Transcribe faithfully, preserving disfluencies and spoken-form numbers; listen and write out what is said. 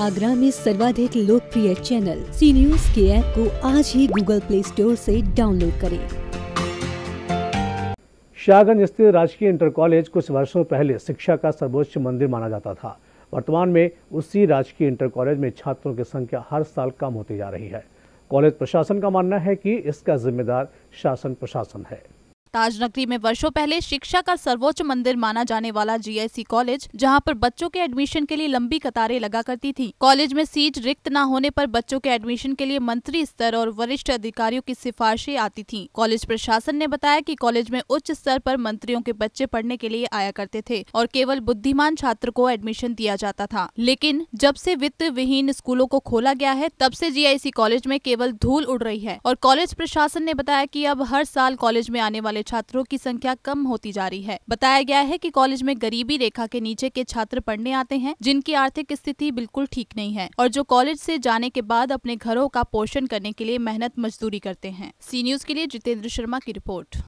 आगरा में सर्वाधिक लोकप्रिय चैनल सी न्यूज के ऐप को आज ही गूगल प्ले स्टोर से डाउनलोड करें। शाहगंज स्थित राजकीय इंटर कॉलेज कुछ वर्षों पहले शिक्षा का सर्वोच्च मंदिर माना जाता था। वर्तमान में उसी राजकीय इंटर कॉलेज में छात्रों की संख्या हर साल कम होती जा रही है। कॉलेज प्रशासन का मानना है कि इसका जिम्मेदार शासन प्रशासन है। ताजनगरी में वर्षों पहले शिक्षा का सर्वोच्च मंदिर माना जाने वाला जी आई सी कॉलेज, जहां पर बच्चों के एडमिशन के लिए लंबी कतारें लगा करती थी। कॉलेज में सीट रिक्त न होने पर बच्चों के एडमिशन के लिए मंत्री स्तर और वरिष्ठ अधिकारियों की सिफारिशें आती थीं। कॉलेज प्रशासन ने बताया कि कॉलेज में उच्च स्तर पर मंत्रियों के बच्चे पढ़ने के लिए आया करते थे और केवल बुद्धिमान छात्र को एडमिशन दिया जाता था। लेकिन जब से वित्त विहीन स्कूलों को खोला गया है, तब से जी आई सी कॉलेज में केवल धूल उड़ रही है। और कॉलेज प्रशासन ने बताया कि अब हर साल कॉलेज में आने वाले छात्रों की संख्या कम होती जा रही है। बताया गया है कि कॉलेज में गरीबी रेखा के नीचे के छात्र पढ़ने आते हैं, जिनकी आर्थिक स्थिति बिल्कुल ठीक नहीं है और जो कॉलेज से जाने के बाद अपने घरों का पोषण करने के लिए मेहनत मजदूरी करते हैं। सी न्यूज़ के लिए जितेंद्र शर्मा की रिपोर्ट।